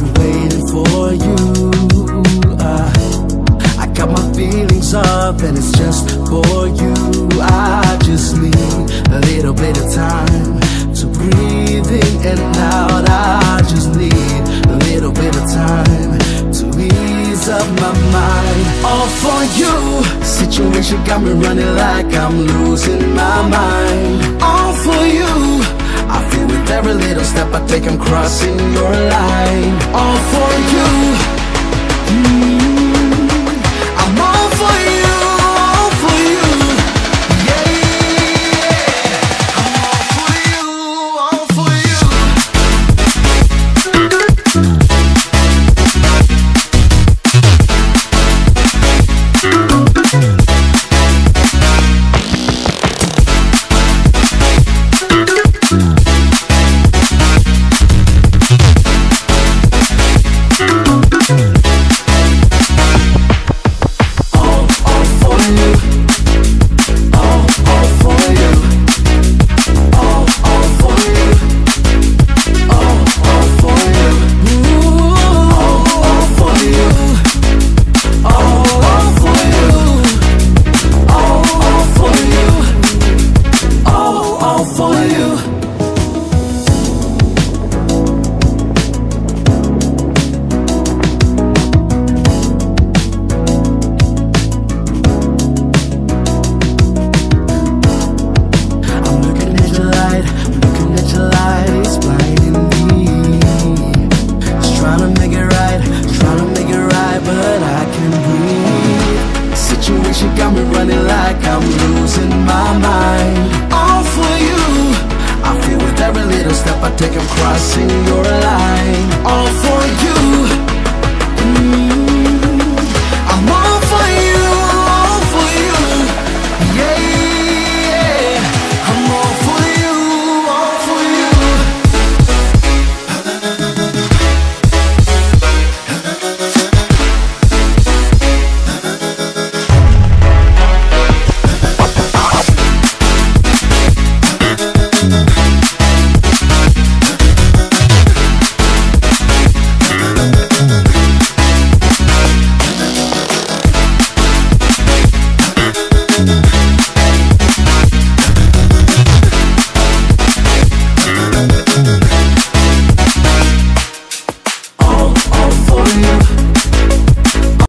I've been waiting for you. I got my feelings up and it's just for you. I just need a little bit of time to breathe in and out. I just need a little bit of time to ease up my mind. All for you. Situation got me running like I'm losing my mind. All for you. I feel with every little step I take I'm crossing your line. All for you. I'm all for you, yeah, yeah. I'm all for you, all for you. Take a crossing your line. All